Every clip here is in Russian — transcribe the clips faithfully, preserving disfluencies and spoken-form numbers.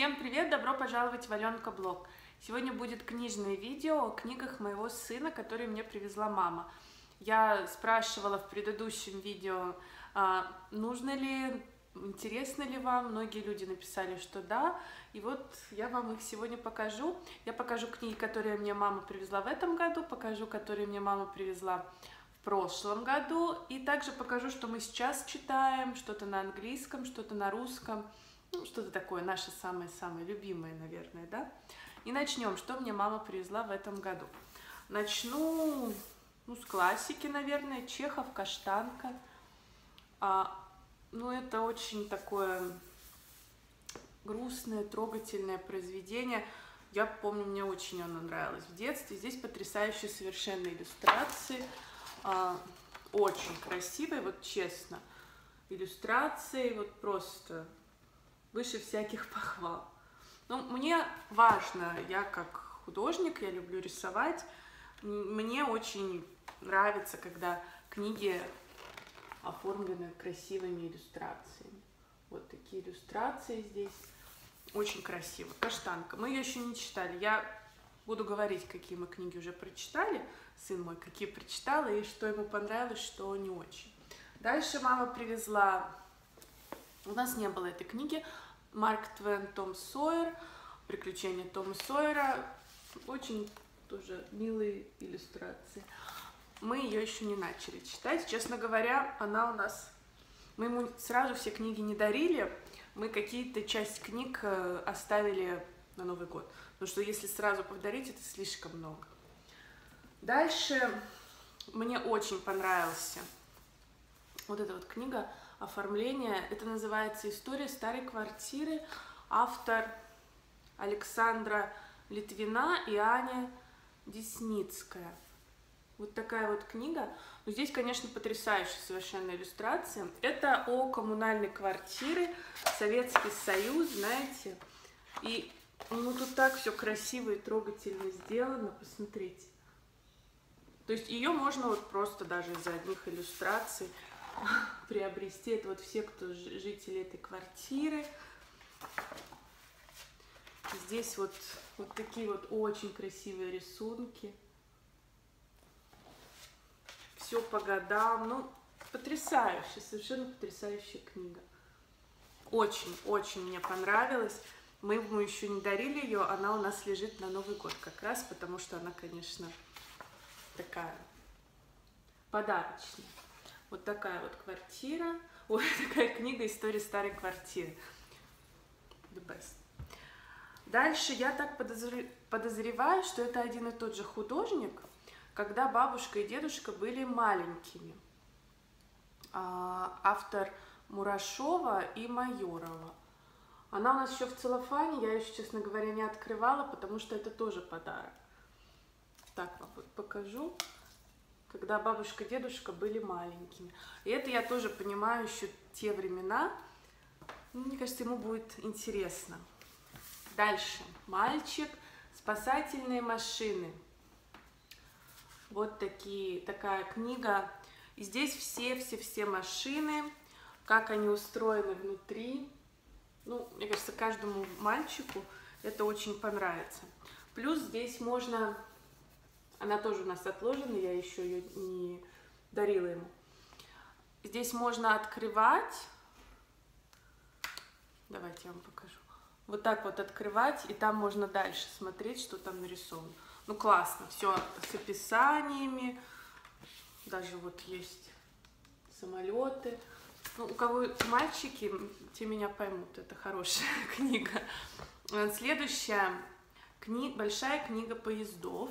Всем привет! Добро пожаловать в Алёнка Блог. Сегодня будет книжное видео о книгах моего сына, которые мне привезла мама. Я спрашивала в предыдущем видео, нужно ли, интересно ли вам. Многие люди написали, что да. И вот я вам их сегодня покажу. Я покажу книги, которые мне мама привезла в этом году, покажу, которые мне мама привезла в прошлом году. И также покажу, что мы сейчас читаем, что-то на английском, что-то на русском. Ну, что-то такое, наше самое-самое любимое, наверное, да? И начнем, что мне мама привезла в этом году. Начну ну, с классики, наверное, Чехов, Каштанка. А, ну, это очень такое грустное, трогательное произведение. Я помню, мне очень оно нравилось в детстве. Здесь потрясающие совершенно иллюстрации. А, очень красивые, вот честно. Иллюстрации вот просто... выше всяких похвал. Ну, мне важно, я как художник, я люблю рисовать. Мне очень нравится, когда книги оформлены красивыми иллюстрациями. Вот такие иллюстрации здесь. Очень красиво. Каштанка. Мы ее еще не читали. Я буду говорить, какие мы книги уже прочитали. Сын мой, какие прочитала, и что ему понравилось, что не очень. Дальше мама привезла... У нас не было этой книги. Марк Твен, Том Сойер, «Приключения Тома Сойера». Очень тоже милые иллюстрации. Мы ее еще не начали читать. Честно говоря, она у нас... Мы ему сразу все книги не дарили. Мы какие-то часть книг оставили на Новый год. Потому что если сразу подарить, это слишком много. Дальше мне очень понравился вот эта вот книга. Оформление. Это называется «История старой квартиры». Автор Александра Литвина и Аня Десницкая. Вот такая вот книга. Но здесь, конечно, потрясающая совершенно иллюстрация. Это о коммунальной квартире, Советский Союз, знаете. И ну, тут так все красиво и трогательно сделано, посмотрите. То есть ее можно вот просто даже из-за одних иллюстраций приобрести. Это вот все, кто жители этой квартиры. Здесь вот, вот такие вот очень красивые рисунки. Все по годам. Ну, потрясающе, совершенно потрясающая книга. Очень-очень мне понравилась. Мы ему еще не дарили ее, она у нас лежит на Новый год как раз, потому что она, конечно, такая подарочная. Вот такая вот квартира. Ой, такая книга «История старой квартиры». The best. Дальше я так подозреваю, что это один и тот же художник, когда бабушка и дедушка были маленькими. Автор Мурашова и Майорова. Она у нас еще в целлофане, я еще, честно говоря, не открывала, потому что это тоже подарок. Так вам вот покажу. Когда бабушка и дедушка были маленькими. И это я тоже понимаю еще те времена. Мне кажется, ему будет интересно. Дальше. Мальчик. Спасательные машины. Вот такие, такая книга. И здесь все-все-все машины, как они устроены внутри. Ну, мне кажется, каждому мальчику это очень понравится. Плюс здесь можно... Она тоже у нас отложена, я еще ее не дарила ему. Здесь можно открывать. Давайте я вам покажу. Вот так вот открывать, и там можно дальше смотреть, что там нарисовано. Ну, классно. Все с описаниями. Даже вот есть самолеты. Ну, у кого мальчики, те меня поймут. Это хорошая книга. Следующая. Кни... Большая книга поездов.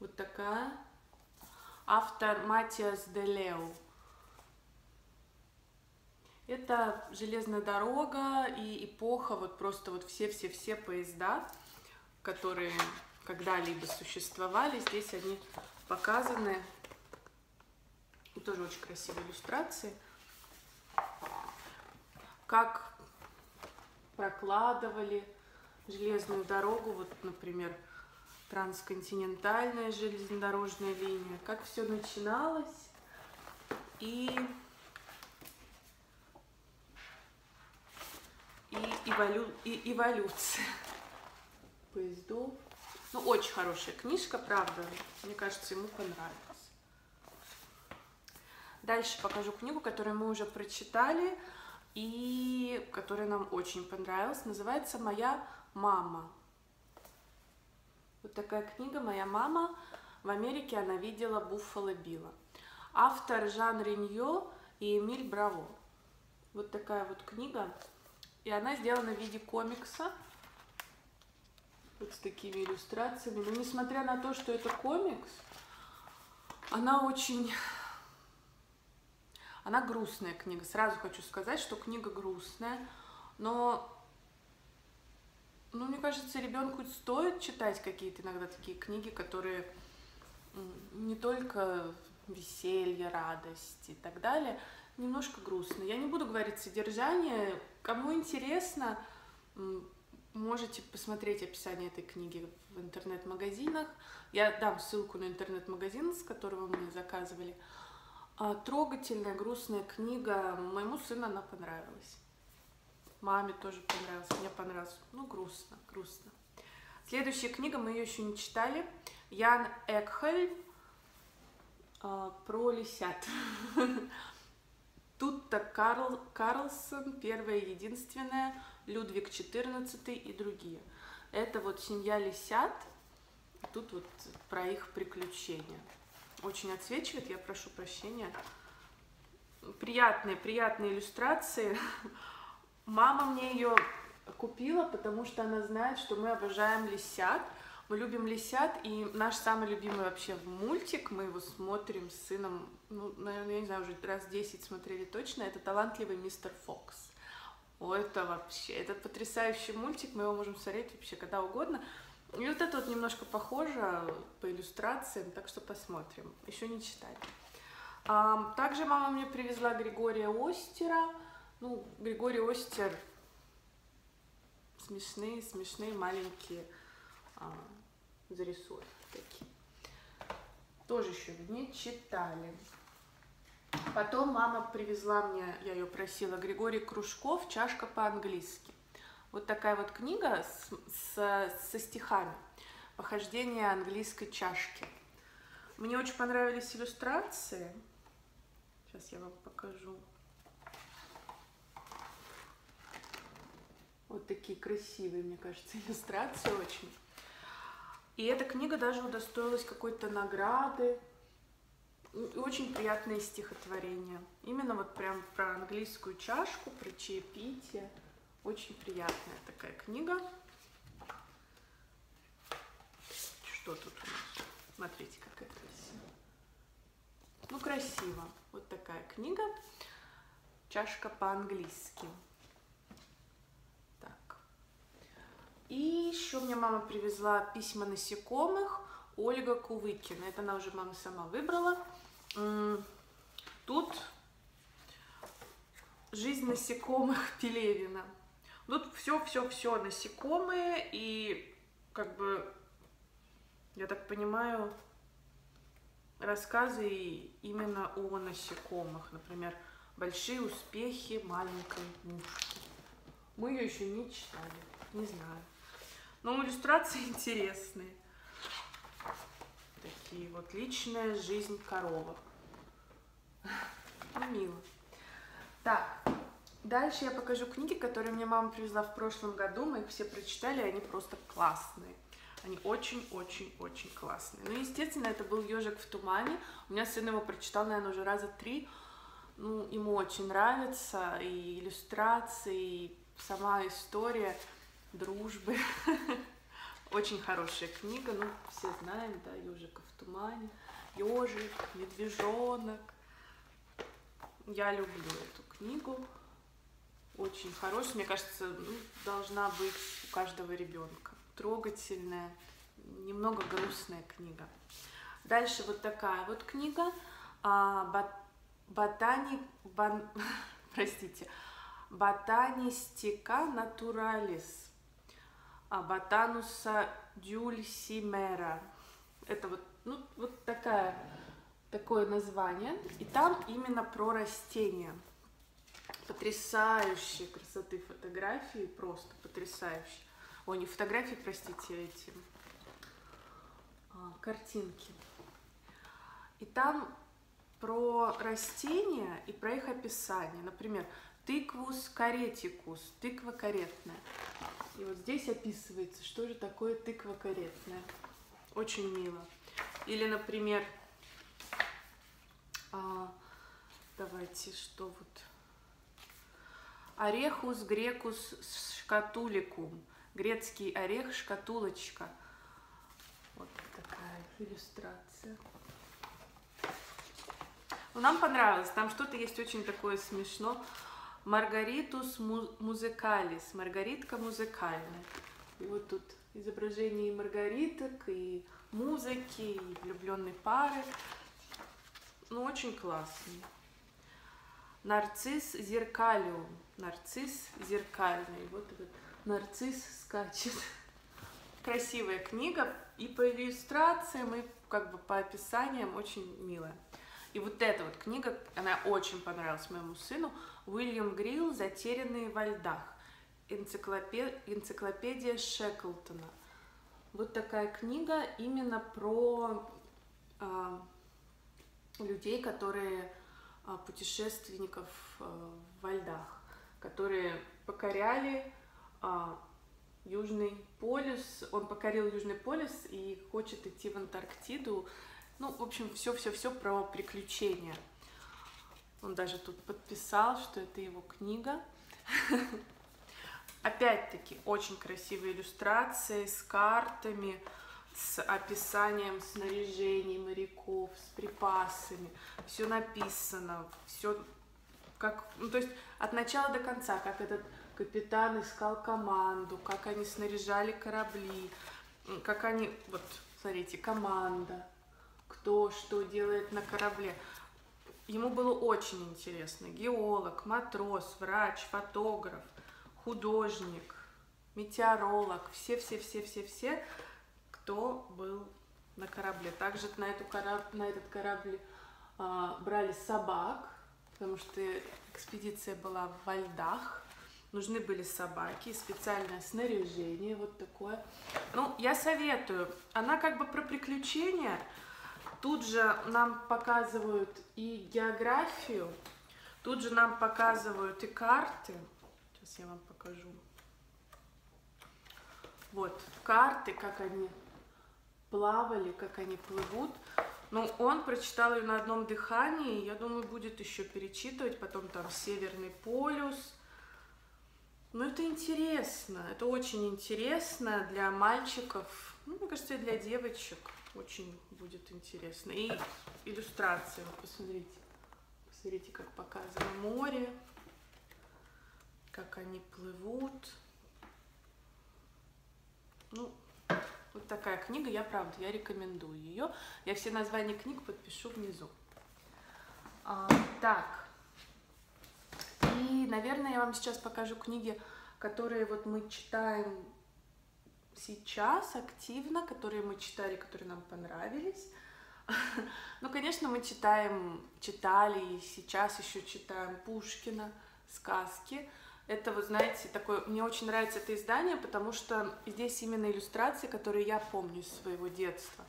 Вот такая. Автор Матиас де Леу. Это железная дорога и эпоха, вот просто вот все-все-все поезда, которые когда-либо существовали. Здесь они показаны. И тоже очень красивые иллюстрации. Как прокладывали железную дорогу, вот, например, трансконтинентальная железнодорожная линия, как все начиналось, и, и, и эволю... и эволюция поездов. Ну, очень хорошая книжка, правда. Мне кажется, ему понравилось. Дальше покажу книгу, которую мы уже прочитали и которая нам очень понравилась. Называется «Моя мама». Вот такая книга «Моя мама». В Америке она видела Буффало Билла. Автор Жан Реньо и Эмиль Браво. Вот такая вот книга. И она сделана в виде комикса. Вот с такими иллюстрациями. Но несмотря на то, что это комикс, она очень... Она грустная книга. Сразу хочу сказать, что книга грустная. Но... Ну, мне кажется, ребенку стоит читать какие-то иногда такие книги, которые не только веселье, радость и так далее, немножко грустно. Я не буду говорить содержание. Кому интересно, можете посмотреть описание этой книги в интернет-магазинах. Я дам ссылку на интернет-магазин, с которого мы заказывали. Трогательная, грустная книга. Моему сыну она понравилась. Маме тоже понравилось, мне понравилось. Ну, грустно, грустно. Следующая книга, мы ее еще не читали. Ян Эхольм э, про лисят. Тутта Карл, Карлссон, первая и единственная, Людвиг четырнадцатый и другие. Это вот семья лисят. Тут вот про их приключения. Очень отсвечивает, я прошу прощения. Приятные, приятные иллюстрации. Мама мне ее купила, потому что она знает, что мы обожаем лисят. Мы любим лисят, и наш самый любимый вообще мультик, мы его смотрим с сыном, ну, наверное, я не знаю, уже раз десять смотрели точно, это «Талантливый мистер Фокс». О, это вообще, это потрясающий мультик, мы его можем смотреть вообще когда угодно. И вот это вот немножко похоже по иллюстрациям, так что посмотрим. Еще не читали. А, также мама мне привезла Григория Остера. Ну, Григорий Остер, смешные, смешные маленькие а, зарисовки такие. Тоже еще не читали. Потом мама привезла мне, я ее просила, Григорий Кружков «Чашка по-английски». Вот такая вот книга с, с, со стихами. Похождение английской чашки. Мне очень понравились иллюстрации. Сейчас я вам покажу. Вот такие красивые, мне кажется, иллюстрации очень. И эта книга даже удостоилась какой-то награды. Очень приятные стихотворения. Именно вот прям про английскую чашку, про чаепитие. Очень приятная такая книга. Что тут у нас? Смотрите, как это красиво. Ну, красиво. Вот такая книга. Чашка по-английски. И еще мне мама привезла «Письма насекомых» Ольга Кувыкина. Это она уже мама сама выбрала. Тут «Жизнь насекомых» Пелевина. Тут все-все-все насекомые. И, как бы, я так понимаю, рассказы именно о насекомых. Например, «Большие успехи маленькой мушки». Мы ее еще не читали, не знаю. Но иллюстрации интересные. Такие вот «Личная жизнь коровок». Мило. Так, дальше я покажу книги, которые мне мама привезла в прошлом году. Мы их все прочитали, они просто классные. Они очень-очень-очень классные. Ну, естественно, это был «Ежик в тумане». У меня сын его прочитал, наверное, уже раза три. Ну, ему очень нравится и иллюстрации, и сама история... дружбы. Очень хорошая книга. Ну, все знаем, да, «Ежика в тумане», «Ежик», «Медвежонок». Я люблю эту книгу. Очень хорошая. Мне кажется, ну, должна быть у каждого ребенка. Трогательная, немного грустная книга. Дальше вот такая вот книга. А, бот... Ботани... Бон... Простите. «Ботанистика натуралис». Ботануса дюльсимера. Это вот, ну, вот такая, такое название. И там именно про растения. потрясающей красоты фотографии, просто потрясающие. О, не фотографии, простите, а эти а, картинки. И там про растения и про их описание. Например, тыквус каретикус, тыква каретная. И вот здесь описывается, что же такое тыква каретная. Очень мило. Или, например, а, давайте, что вот. Орехус грекус шкатуликум. Грецкий орех, шкатулочка. Вот такая иллюстрация. Нам понравилось. Там что-то есть очень такое смешно. Маргаритус музыкалис. Маргаритка музыкальная. И вот тут изображение и маргариток, и музыки, и влюбленной пары. Ну, очень классно. Нарцисс зеркалиум. Нарцисс зеркальный. Вот этот нарцисс скачет. Красивая книга. И по иллюстрациям, и как бы по описаниям очень милая. И вот эта вот книга, она очень понравилась моему сыну. Уильям Грилл «Затерянные во льдах». Энциклопедия Шеклтона. Вот такая книга именно про э, людей, которые э, путешественников э, во льдах, которые покоряли э, Южный полюс. Он покорил Южный полюс и хочет идти в Антарктиду. Ну, в общем, все-все-все про приключения. Он даже тут подписал, что это его книга. Опять-таки, очень красивые иллюстрации с картами, с описанием снаряжений моряков, с припасами. Все написано, все как... Ну, то есть от начала до конца, как этот капитан искал команду, как они снаряжали корабли, как они... Вот, смотрите, команда. Кто что делает на корабле. Ему было очень интересно. Геолог, матрос, врач, фотограф, художник, метеоролог. Все-все-все-все-все, кто был на корабле. Также на, эту кораб... на этот корабль а, брали собак, потому что экспедиция была во льдах. Нужны были собаки, специальное снаряжение, вот такое. Ну, я советую. Она как бы про приключения... Тут же нам показывают и географию, тут же нам показывают и карты. Сейчас я вам покажу. Вот, карты, как они плавали, как они плывут. Ну, он прочитал ее на одном дыхании, я думаю, будет еще перечитывать, потом там Северный полюс. Ну, это интересно, это очень интересно для мальчиков, ну, мне кажется, и для девочек. Очень будет интересно. И иллюстрации, вот посмотрите. Посмотрите, как показано море, как они плывут. Ну, вот такая книга. Я, правда, я рекомендую ее. Я все названия книг подпишу внизу. А, так. И, наверное, я вам сейчас покажу книги, которые вот мы читаем... Сейчас активно, которые мы читали, которые нам понравились. Ну, конечно, мы читаем, читали и сейчас еще читаем Пушкина, сказки. Это, вы знаете, такое... Мне очень нравится это издание, потому что здесь именно иллюстрации, которые я помню из своего детства.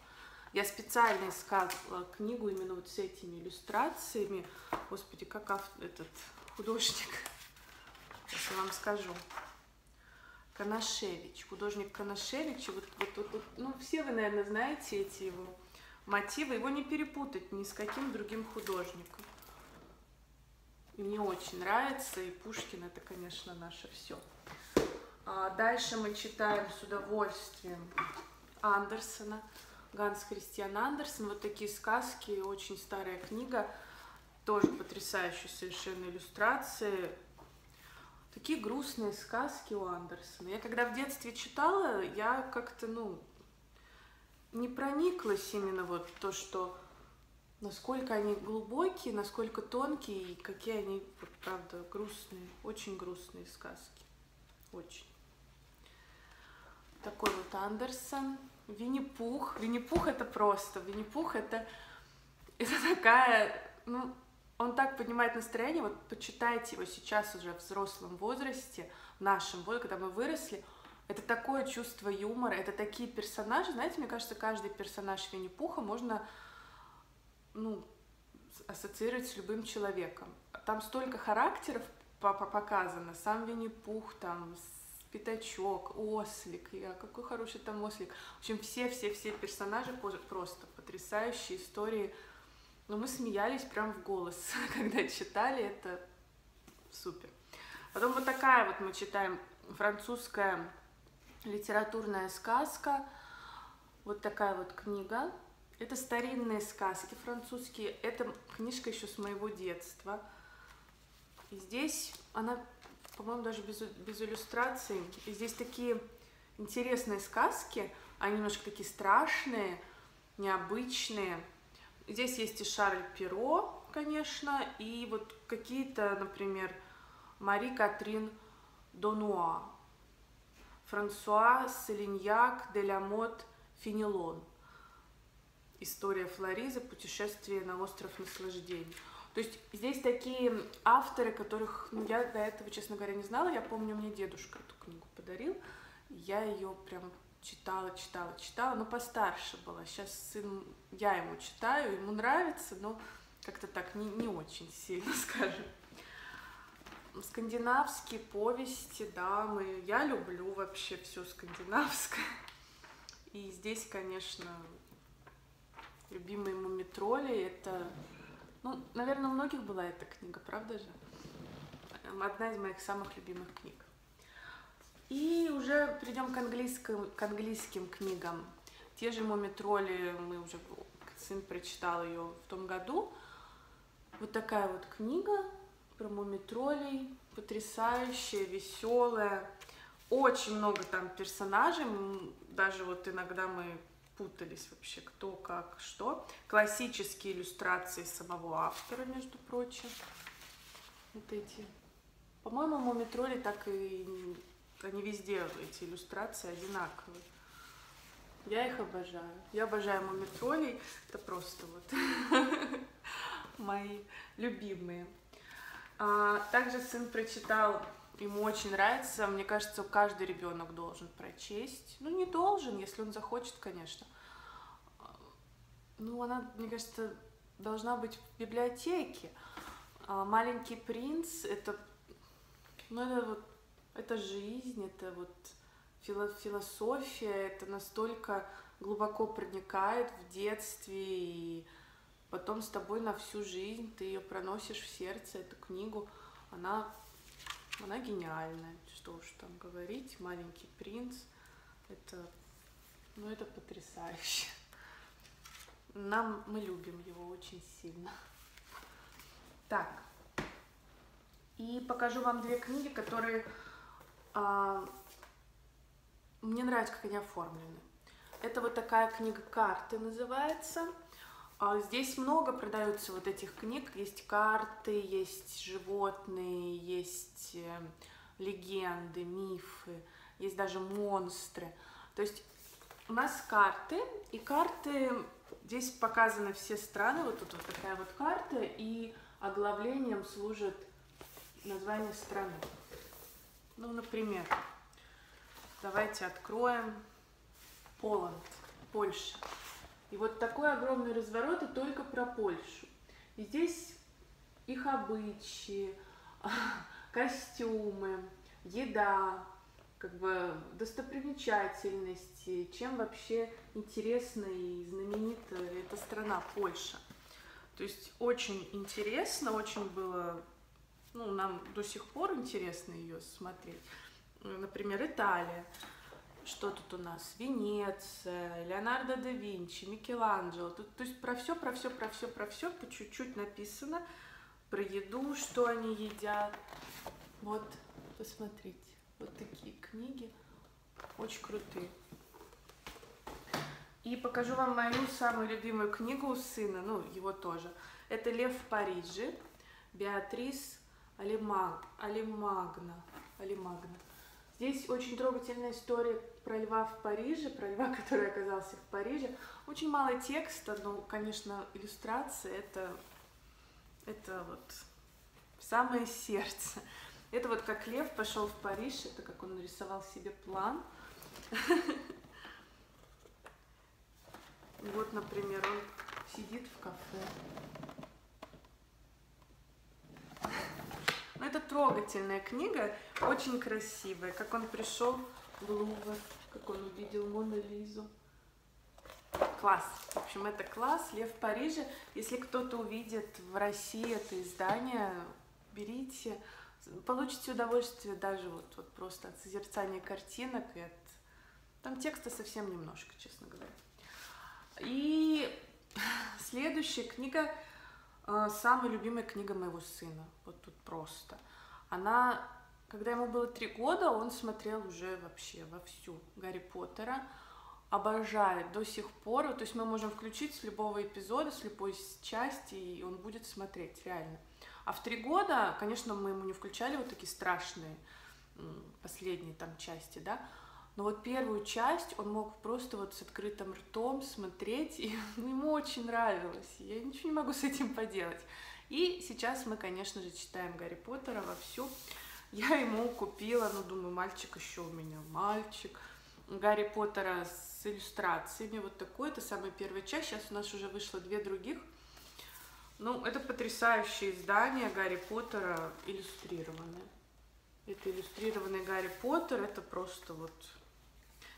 Я специально искала книгу именно вот с этими иллюстрациями. Господи, как автор, этот художник, сейчас я вам скажу. Коношевич, художник Коношевич, вот, вот, вот, вот, ну, все вы, наверное, знаете эти его мотивы, его не перепутать ни с каким другим художником. И мне очень нравится, и Пушкин — это, конечно, наше все. А дальше мы читаем с удовольствием Андерсена, Ганс Христиан Андерсен, вот такие сказки, очень старая книга, тоже потрясающие совершенно иллюстрации. Такие грустные сказки у Андерсена. Я когда в детстве читала, я как-то, ну, не прониклась именно вот то, что насколько они глубокие, насколько тонкие, и какие они, правда, грустные, очень грустные сказки. Очень. Такой вот Андерсен. Винни-Пух. Винни-Пух — это просто. Винни-Пух — это, это такая, ну... Он так поднимает настроение, вот почитайте его сейчас уже в взрослом возрасте, в нашем возрасте, когда мы выросли. Это такое чувство юмора, это такие персонажи, знаете, мне кажется, каждый персонаж Винни-Пуха можно, ну, ассоциировать с любым человеком. Там столько характеров показано, сам Винни-Пух, там, Пятачок, Ослик, я, какой хороший там Ослик. В общем, все-все-все персонажи просто потрясающие истории. Но мы смеялись прям в голос, когда читали, это супер. Потом вот такая вот мы читаем французская литературная сказка, вот такая вот книга. Это старинные сказки французские, это книжка еще с моего детства. И здесь она, по-моему, даже без, без иллюстраций. И здесь такие интересные сказки, они немножко такие страшные, необычные. Здесь есть и Шарль Перро, конечно, и вот какие-то, например, Мари Катрин Донуа, Франсуа Солиньяк де Ламот Фенелон. История Флоризы, путешествие на остров наслаждений. То есть здесь такие авторы, которых, ну, я до этого, честно говоря, не знала. Я помню, мне дедушка эту книгу подарил. Я ее прям... читала, читала, читала, но постарше была. Сейчас сын, я ему читаю, ему нравится, но как-то так не, не очень сильно, скажем. Скандинавские повести, да, мы, я люблю вообще все скандинавское. И здесь, конечно, любимые Муми-тролли, это, ну, наверное, у многих была эта книга, правда же? Одна из моих самых любимых книг. И уже придем к английским, к английским книгам. Те же Муми-тролли, мы уже, сын прочитал ее в том году. Вот такая вот книга про Муми-троллей, потрясающая, веселая. Очень много там персонажей, даже вот иногда мы путались вообще, кто, как, что. Классические иллюстрации самого автора, между прочим. Вот эти. По-моему, Муми-тролли так и... Они везде, эти иллюстрации, одинаковые. Я их обожаю. Я обожаю Муми-троллей. Это просто вот мои любимые. А, также сын прочитал, ему очень нравится. Мне кажется, каждый ребенок должен прочесть. Ну, не должен, если он захочет, конечно. Ну, она, мне кажется, должна быть в библиотеке. А, «Маленький принц» — это... Ну, это вот... Это жизнь, это вот философия, это настолько глубоко проникает в детстве, и потом с тобой на всю жизнь ты ее проносишь в сердце, эту книгу. Она, она гениальная, что уж там говорить, «Маленький принц», это, ну, это потрясающе. Нам, мы любим его очень сильно. Так, и покажу вам две книги, которые... Мне нравится, как они оформлены. Это вот такая книга «Карты» называется. Здесь много продается вот этих книг. Есть карты, есть животные, есть легенды, мифы, есть даже монстры. То есть у нас карты, и карты... Здесь показаны все страны. Вот тут вот такая вот карта, и оглавлением служит название страны. Ну, например, давайте откроем Поланд, Польша. И вот такой огромный разворот, и только про Польшу. И здесь их обычаи, костюмы, еда, как бы достопримечательности, чем вообще интересна и знаменита эта страна Польша. То есть очень интересно, очень было... Ну, нам до сих пор интересно ее смотреть. Например, Италия. Что тут у нас? Венеция, Леонардо да Винчи, Микеланджело. Тут, то есть про все, про все, про все, про все по чуть-чуть написано. Про еду, что они едят. Вот, посмотрите. Вот такие книги. Очень крутые. И покажу вам мою самую любимую книгу у сына. Ну, его тоже. Это «Лев в Париже». Беатрис Алемаг... Алемагна. Алемагна. Здесь очень трогательная история про льва в Париже, про льва, который оказался в Париже. Очень мало текста, но, конечно, иллюстрации — это Это вот в самое сердце. Это вот как лев пошел в Париж, это как он нарисовал себе план. Вот, например, он сидит в кафе. Но это трогательная книга, очень красивая. Как он пришел в Лувр, как он увидел Мону Лизу. Класс. В общем, это класс. Лев в Париже. Если кто-то увидит в России это издание, берите. Получите удовольствие даже вот, вот просто от созерцания картинок. И от... Там текста совсем немножко, честно говоря. И следующая книга, самая любимая книга моего сына. Вот тут просто. Она, когда ему было три года, он смотрел уже вообще вовсю Гарри Поттера. Обожает до сих пор. То есть мы можем включить с любого эпизода, с любой части, и он будет смотреть, реально. А в три года, конечно, мы ему не включали вот такие страшные последние там части, да. Но вот первую часть он мог просто вот с открытым ртом смотреть, и ему очень нравилось. Я ничего не могу с этим поделать. И сейчас мы, конечно же, читаем Гарри Поттера вовсю. Я ему купила, ну, думаю, мальчик еще у меня, мальчик. Гарри Поттера с иллюстрациями, вот такой, это самая первая часть. Сейчас у нас уже вышло две других. Ну, это потрясающее издание Гарри Поттера, иллюстрированное. Это иллюстрированный Гарри Поттер, это просто вот...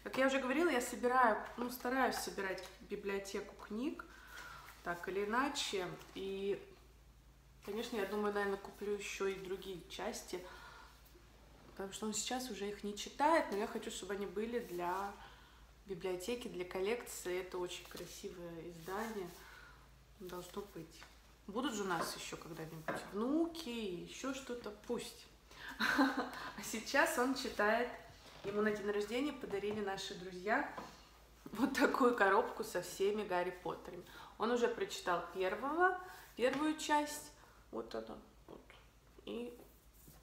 Как я уже говорила, я собираю, ну, стараюсь собирать библиотеку книг, так или иначе. И, конечно, я думаю, наверное, куплю еще и другие части, потому что он сейчас уже их не читает, но я хочу, чтобы они были для библиотеки, для коллекции. Это очень красивое издание, должно быть. Будут же у нас еще когда-нибудь внуки, еще что-то, пусть. А сейчас он читает... Ему на день рождения подарили наши друзья вот такую коробку со всеми Гарри Поттерами. Он уже прочитал первого, первую часть, вот она, вот, и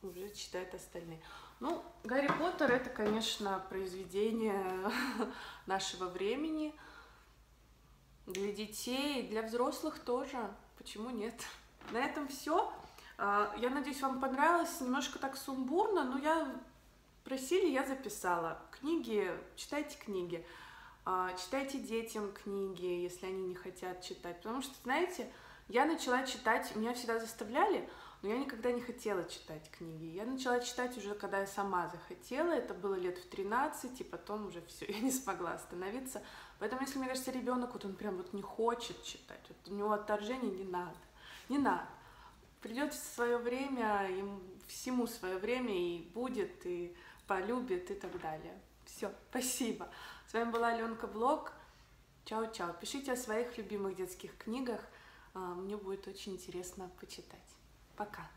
уже читает остальные. Ну, Гарри Поттер — это, конечно, произведение нашего времени, для детей, для взрослых тоже, почему нет. На этом все. Я надеюсь, вам понравилось, немножко так сумбурно, но я... Просили, я записала. Книги, читайте книги, читайте детям книги, если они не хотят читать. Потому что, знаете, я начала читать, меня всегда заставляли, но я никогда не хотела читать книги. Я начала читать уже, когда я сама захотела, это было лет в тринадцать, и потом уже все, я не смогла остановиться. Поэтому, если, мне кажется, ребенок, вот он прям вот не хочет читать, вот у него отторжение, не надо, не надо. Придет в свое время, ему всему свое время, и будет, и полюбит, и так далее. Все, спасибо. С вами была Алёнка Блог. Чао-чао. Пишите о своих любимых детских книгах. Мне будет очень интересно почитать. Пока.